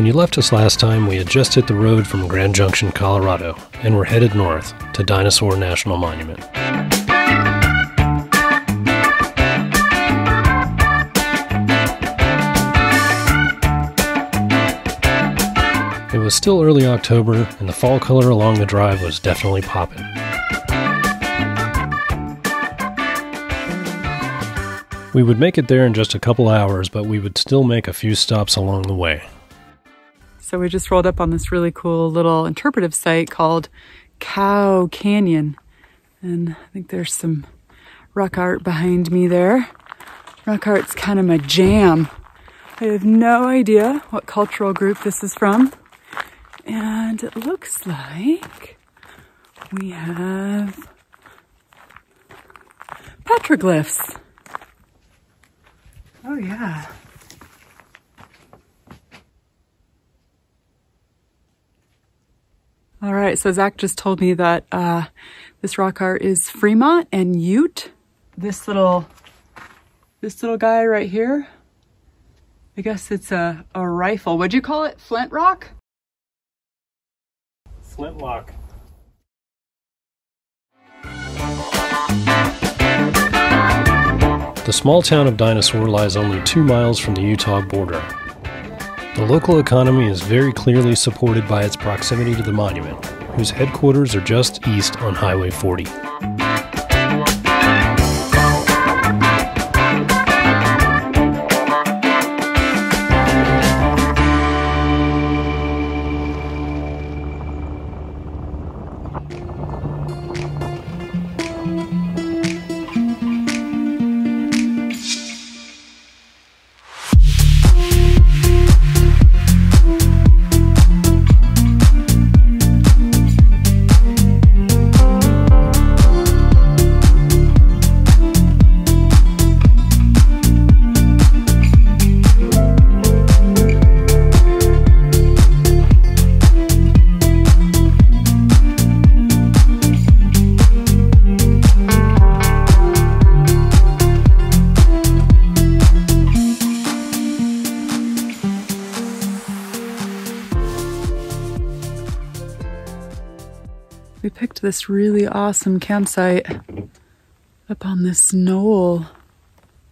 When you left us last time, we had just hit the road from Grand Junction, Colorado, and were headed north to Dinosaur National Monument. It was still early October, and the fall color along the drive was definitely popping. We would make it there in just a couple hours, but we would still make a few stops along the way. So we just rolled up on this really cool little interpretive site called Cow Canyon. And I think there's some rock art behind me there. Rock art's kind of my jam. I have no idea what cultural group this is from. And it looks like we have petroglyphs. Oh yeah. All right, so Zach just told me that this rock art is Fremont and Ute. This little guy right here, I guess it's a rifle. What'd you call it? Flint rock? Flintlock. The small town of Dinosaur lies only 2 miles from the Utah border. The local economy is very clearly supported by its proximity to the monument, whose headquarters are just east on Highway 40. This really awesome campsite up on this knoll,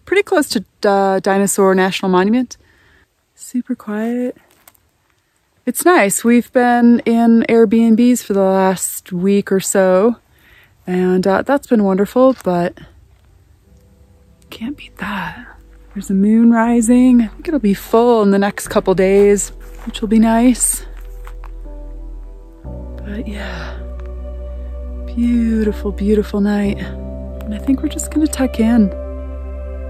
pretty close to Dinosaur National Monument. Super quiet. It's nice. We've been in Airbnbs for the last week or so, and that's been wonderful, but can't beat that. There's a moon rising. I think it'll be full in the next couple days, which will be nice. But yeah. Beautiful, beautiful night. And I think we're just gonna tuck in,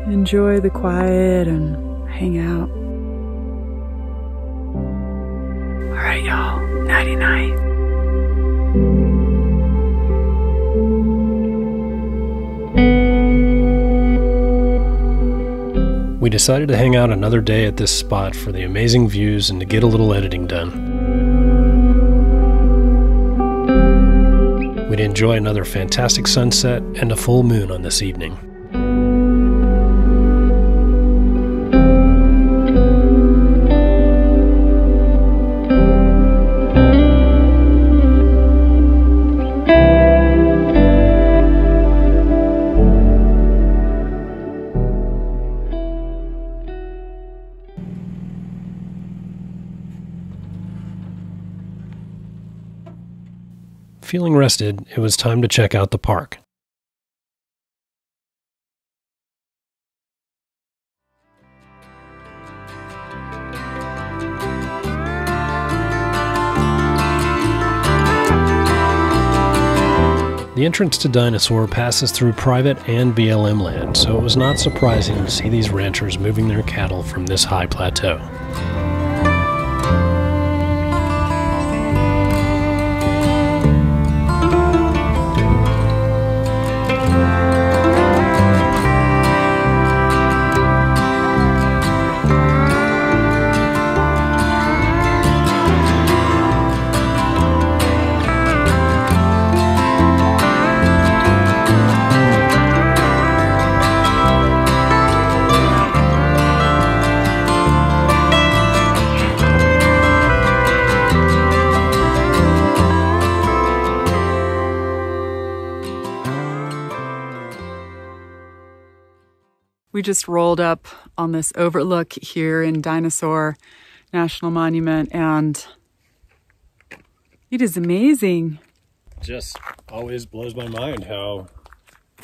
enjoy the quiet and hang out. All right, y'all, nighty night. We decided to hang out another day at this spot for the amazing views and to get a little editing done. We'd enjoy another fantastic sunset and a full moon on this evening. Feeling rested, it was time to check out the park. The entrance to Dinosaur passes through private and BLM land, so it was not surprising to see these ranchers moving their cattle from this high plateau. We just rolled up on this overlook here in Dinosaur National Monument, and it is amazing. Just always blows my mind how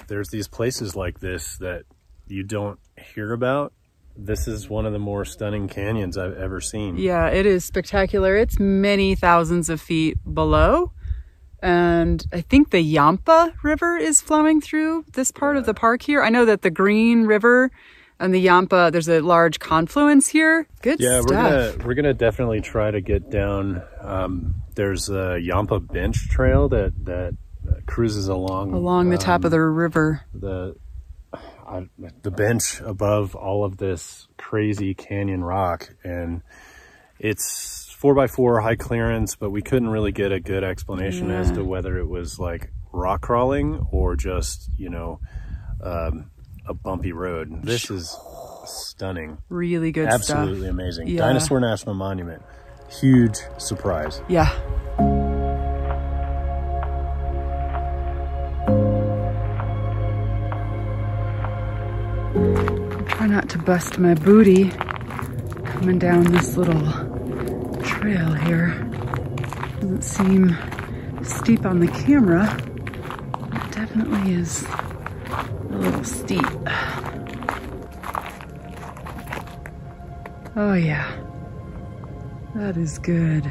there's these places like this that you don't hear about. This is one of the more stunning canyons I've ever seen. Yeah, it is spectacular. It's many thousands of feet below. And I think the Yampa River is flowing through this part of the park here. I know that the Green River and the Yampa, there's a large confluence here. Good stuff. Yeah, we're gonna definitely try to get down. There's a Yampa Bench Trail that cruises along the top of the river. The bench above all of this crazy canyon rock, and it's 4x4 high clearance, but we couldn't really get a good explanation as to whether it was like rock crawling or just, you know, a bumpy road. This is stunning. Really good stuff. Absolutely amazing. Yeah. Dinosaur National Monument. Huge surprise. Yeah. Try not to bust my booty coming down this little trail here. Doesn't seem steep on the camera. It definitely is a little steep. Oh yeah, that is good.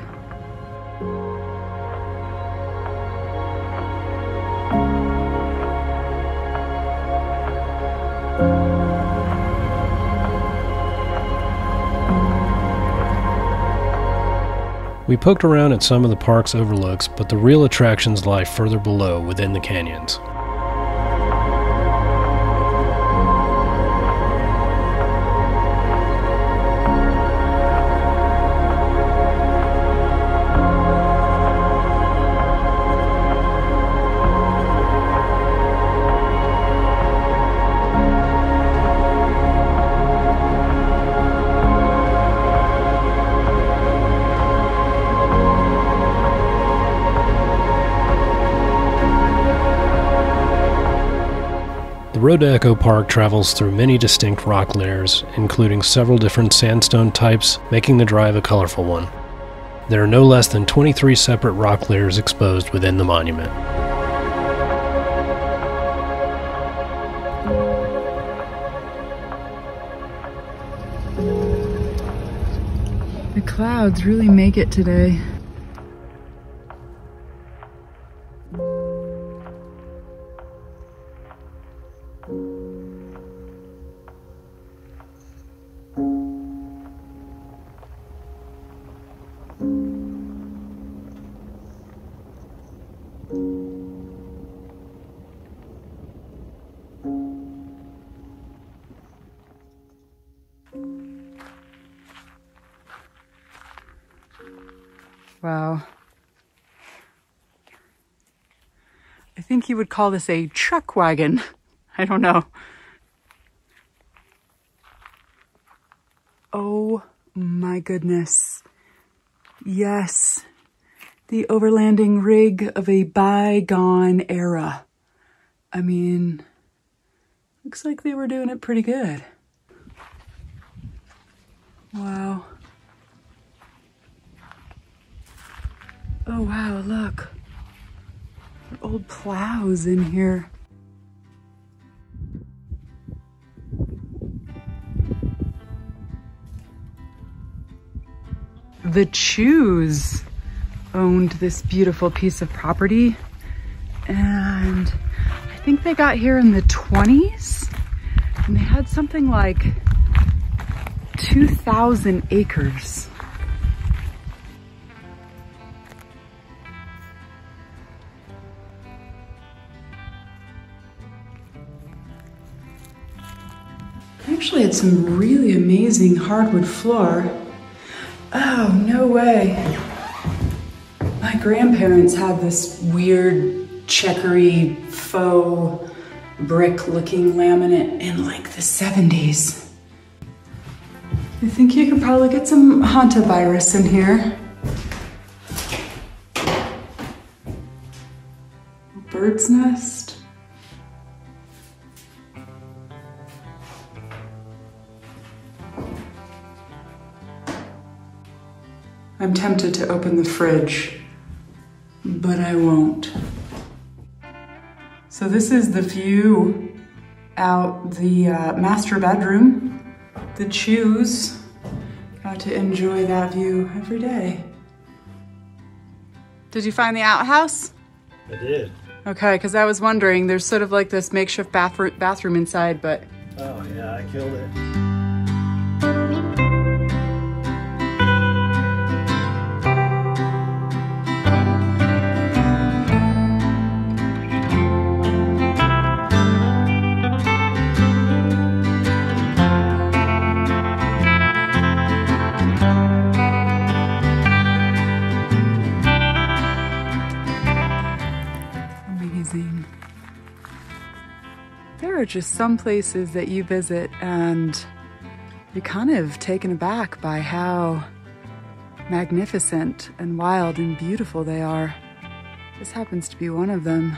We poked around at some of the park's overlooks, but the real attractions lie further below within the canyons. The road to Echo Park travels through many distinct rock layers, including several different sandstone types, making the drive a colorful one. There are no less than 23 separate rock layers exposed within the monument. The clouds really make it today. Wow. I think you would call this a truck wagon. I don't know. Oh my goodness. Yes. The overlanding rig of a bygone era. I mean, looks like they were doing it pretty good. Wow. Oh wow, look. There are old plows in here. The Chews owned this beautiful piece of property, and I think they got here in the 20s, and they had something like 2,000 acres. Actually, it's some really amazing hardwood floor. Oh, no way. My grandparents had this weird checkery faux brick looking laminate in like the 70s. I think you could probably get some hantavirus in here. Bird's nest. I'm tempted to open the fridge, but I won't. So this is the view out the master bedroom, the chews. Got to enjoy that view every day. Did you find the outhouse? I did. Okay, because I was wondering, there's sort of like this makeshift bathroom inside, but... Oh yeah, I killed it. Just some places that you visit and you're kind of taken aback by how magnificent and wild and beautiful they are. This happens to be one of them.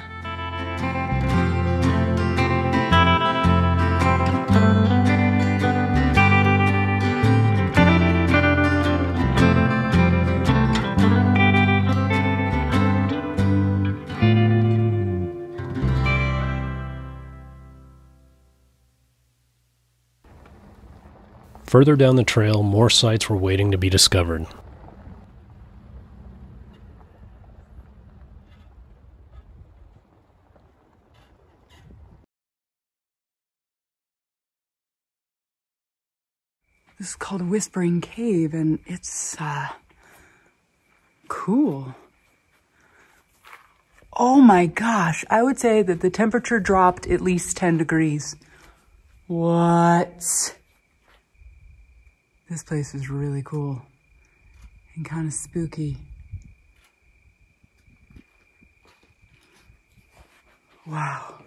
Further down the trail, more sites were waiting to be discovered. This is called Whispering Cave, and it's cool. Oh my gosh, I would say that the temperature dropped at least 10 degrees. What? This place is really cool and kind of spooky. Wow.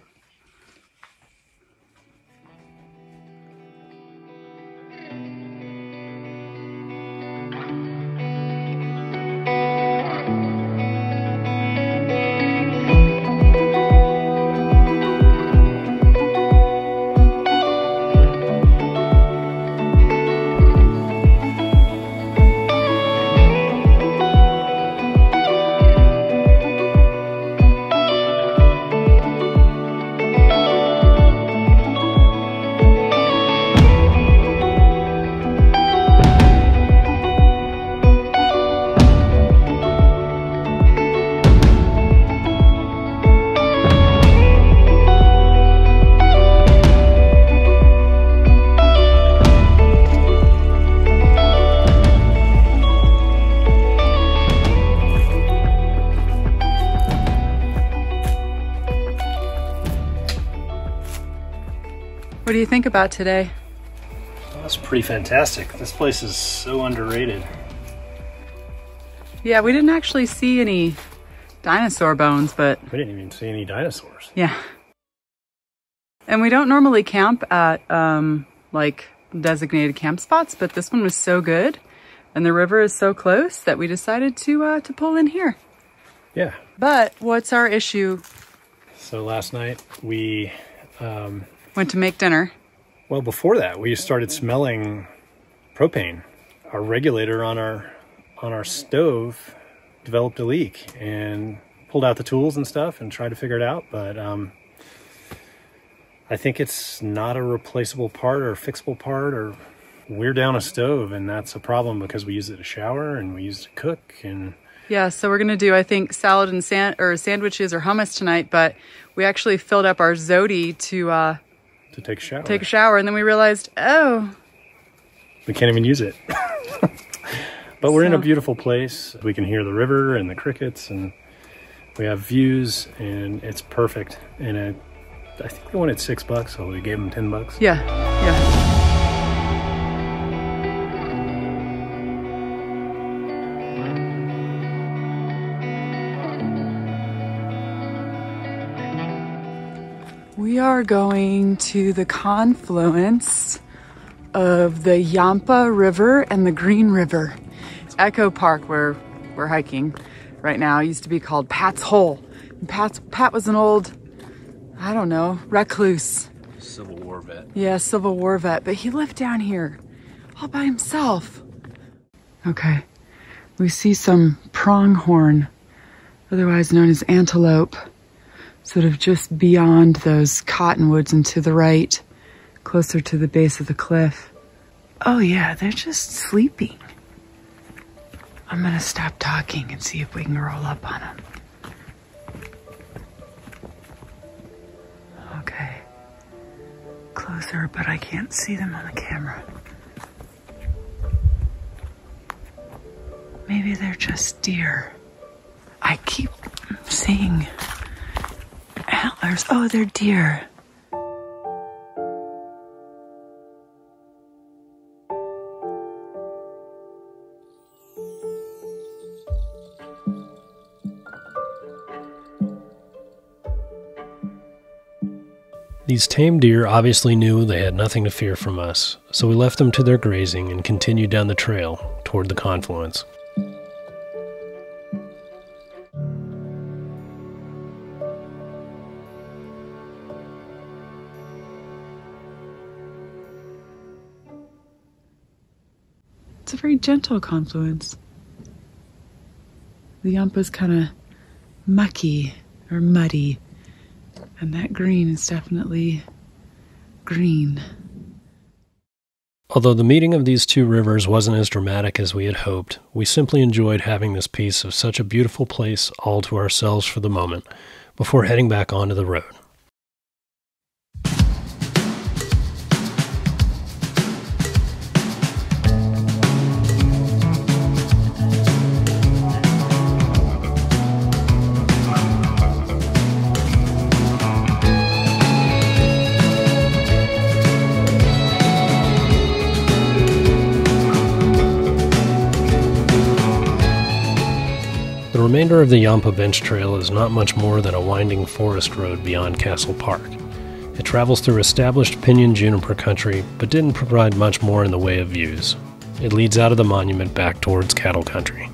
What do you think about today? Well, that's pretty fantastic. This place is so underrated. Yeah, we didn't actually see any dinosaur bones, but... We didn't even see any dinosaurs. Yeah. And we don't normally camp at, like, designated camp spots, but this one was so good, and the river is so close that we decided to pull in here. Yeah. But what's our issue? So last night, we... went to make dinner. Well, before that, we started smelling propane. Our regulator on our stove developed a leak and pulled out the tools and stuff and tried to figure it out. But I think it's not a replaceable part or fixable part, or we're down a stove, and that's a problem because we use it to shower and we use it to cook. And yeah, so we're gonna do, I think, salad and sandwiches or hummus tonight. But we actually filled up our Zodi to take a shower. Take a shower, and then we realized, oh, we can't even use it. But we're in a beautiful place. We can hear the river and the crickets, and we have views, and it's perfect. And I think they wanted $6, so we gave them $10. Yeah, yeah. We are going to the confluence of the Yampa River and the Green River. Echo Park, where we're hiking right now, used to be called Pat's Hole. And Pat was an old, I don't know, recluse. Civil War vet. Yeah, Civil War vet, but he lived down here all by himself. Okay, We see some pronghorn, otherwise known as antelope, sort of just beyond those cottonwoods and to the right, closer to the base of the cliff. Oh yeah, they're just sleeping. I'm gonna stop talking and see if we can roll up on them. Okay, closer, but I can't see them on the camera. Maybe they're just deer. I keep seeing antlers. Oh, they're deer. These tame deer obviously knew they had nothing to fear from us, so we left them to their grazing and continued down the trail toward the confluence. It's a very gentle confluence. The Yampa's kind of mucky or muddy, and that green is definitely green. Although the meeting of these two rivers wasn't as dramatic as we had hoped, we simply enjoyed having this piece of such a beautiful place all to ourselves for the moment before heading back onto the road. The remainder of the Yampa Bench Trail is not much more than a winding forest road beyond Castle Park. It travels through established pinyon juniper country, but didn't provide much more in the way of views. It leads out of the monument back towards cattle country.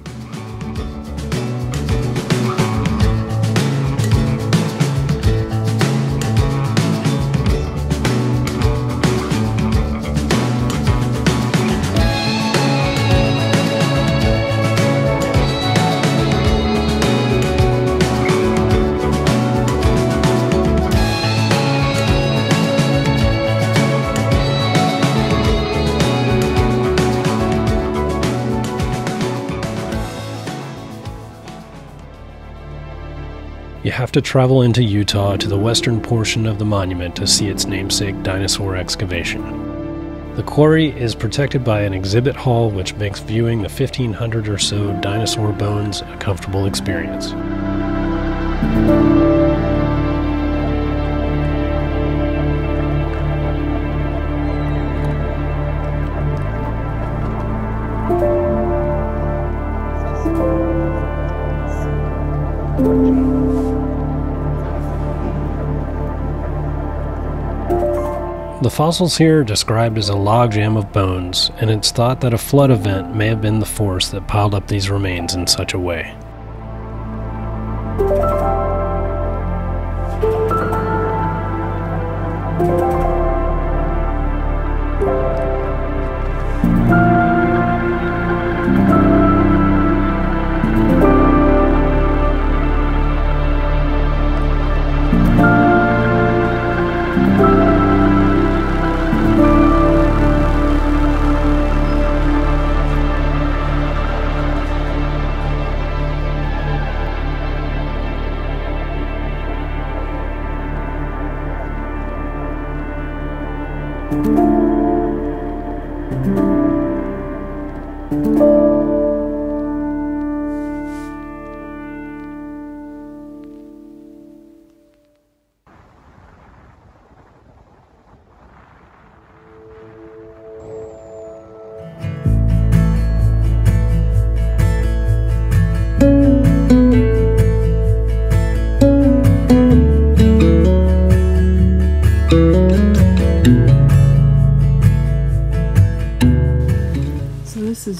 To travel into Utah to the western portion of the monument to see its namesake dinosaur excavation. The quarry is protected by an exhibit hall which makes viewing the 1,500 or so dinosaur bones a comfortable experience. The fossils here are described as a logjam of bones, and it's thought that a flood event may have been the force that piled up these remains in such a way.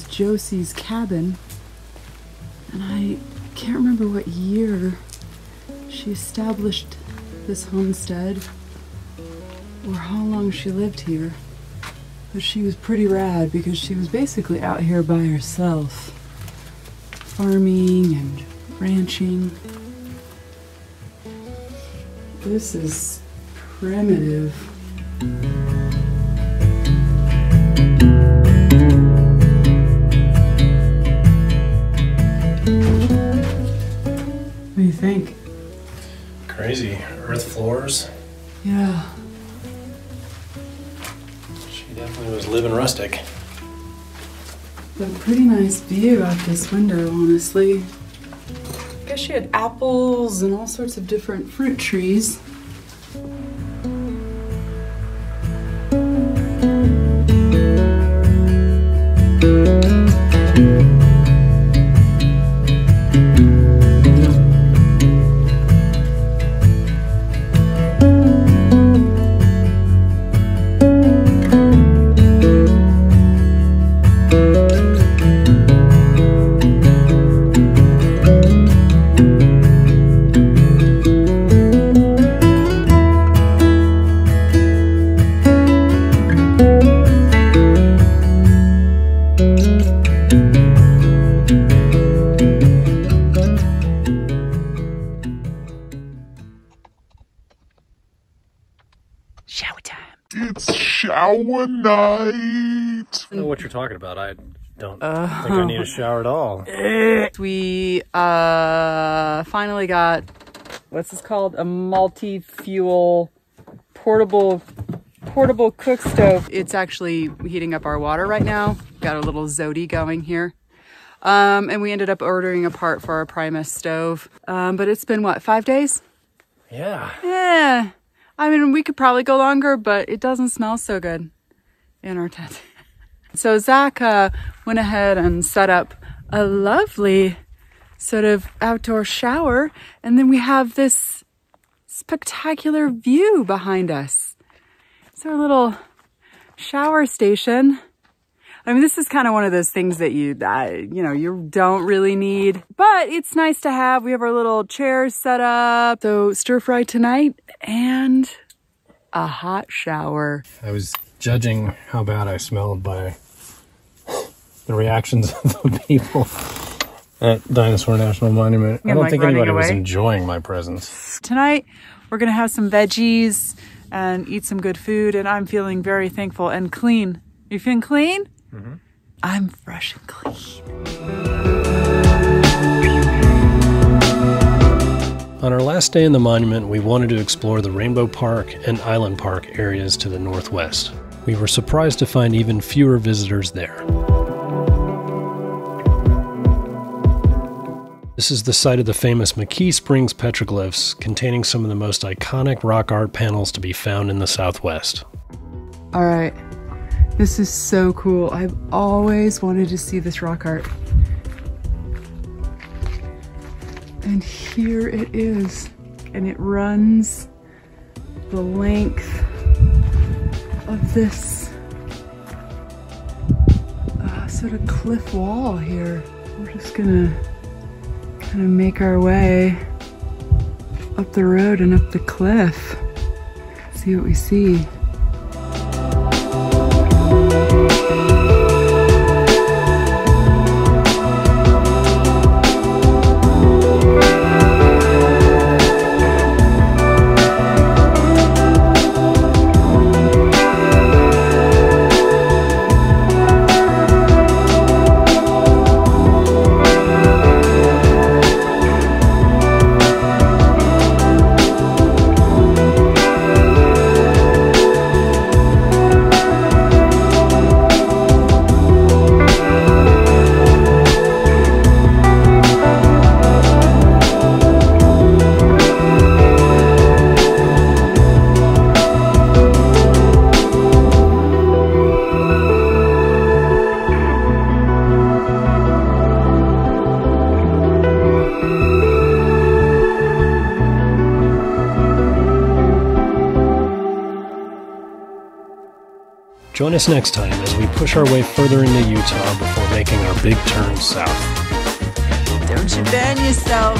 Josie's cabin, and I can't remember what year she established this homestead or how long she lived here, but she was pretty rad because she was basically out here by herself. farming and ranching. This is primitive. What do you think? Crazy. Earth floors. Yeah. She definitely was living rustic. But pretty nice view out this window, honestly. I guess she had apples and all sorts of different fruit trees. Talking about, I don't think I need a shower at all. We finally got, what's this called? A multi-fuel portable cook stove. It's actually heating up our water right now. Got a little Zodi going here. And we ended up ordering a part for our Primus stove. But it's been what, 5 days? Yeah. Yeah. I mean, we could probably go longer, but it doesn't smell so good in our tent. So Zach went ahead and set up a lovely sort of outdoor shower, and then we have this spectacular view behind us. It's our little shower station. I mean, this is kind of one of those things that you don't really need, but it's nice to have. We have our little chairs set up. So stir fry tonight and a hot shower. I was judging how bad I smelled by the reactions of the people at Dinosaur National Monument. I don't think anybody was enjoying my presence. Tonight, we're going to have some veggies and eat some good food, and I'm feeling very thankful and clean. You feeling clean? Mm-hmm. I'm fresh and clean. On our last day in the monument, we wanted to explore the Rainbow Park and Island Park areas to the northwest. We were surprised to find even fewer visitors there. This is the site of the famous McKee Springs petroglyphs, containing some of the most iconic rock art panels to be found in the Southwest. All right, this is so cool. I've always wanted to see this rock art. And here it is, and it runs the length of this sort of cliff wall here. We're just gonna kind of make our way up the road and up the cliff, see what we see. Join us next time as we push our way further into Utah before making our big turn south. Don't you burn yourself.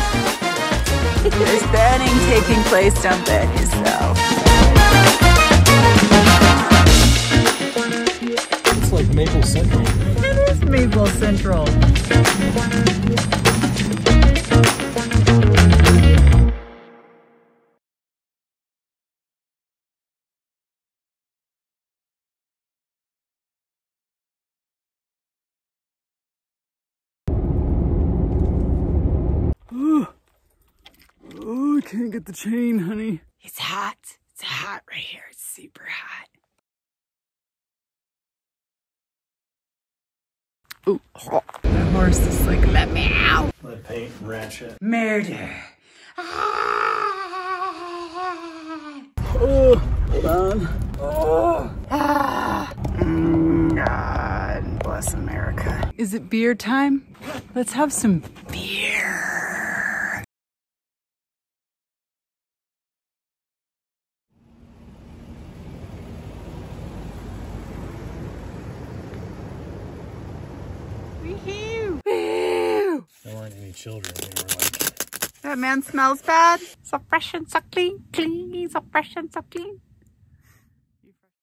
There's burning taking place, don't burn yourself. It's like Maple Central. It is Maple Central. Oh, I can't get the chain, honey. It's hot. It's hot right here. It's super hot. Ooh, that horse is like, let me out. The paint ratchet. Murder. Ah. Oh, hold on. Oh. Ah. God bless America. Is it beer time? Let's have some beer. There weren't any children. They were like, that man smells bad. So fresh and so clean, clean, so fresh and so clean.